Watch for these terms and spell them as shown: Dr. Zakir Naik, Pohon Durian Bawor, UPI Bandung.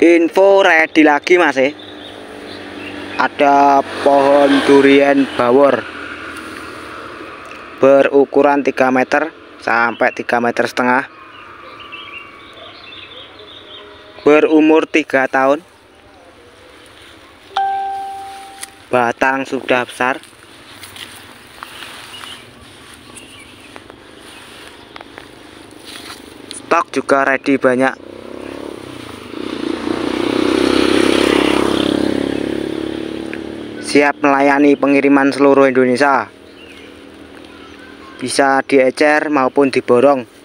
Info ready lagi Mas ya. Ada pohon durian Bawor berukuran 3 meter sampai 3,5 meter, berumur 3 tahun, batang sudah besar. Stok juga ready banyak. Siap melayani pengiriman seluruh Indonesia, bisa diecer maupun diborong.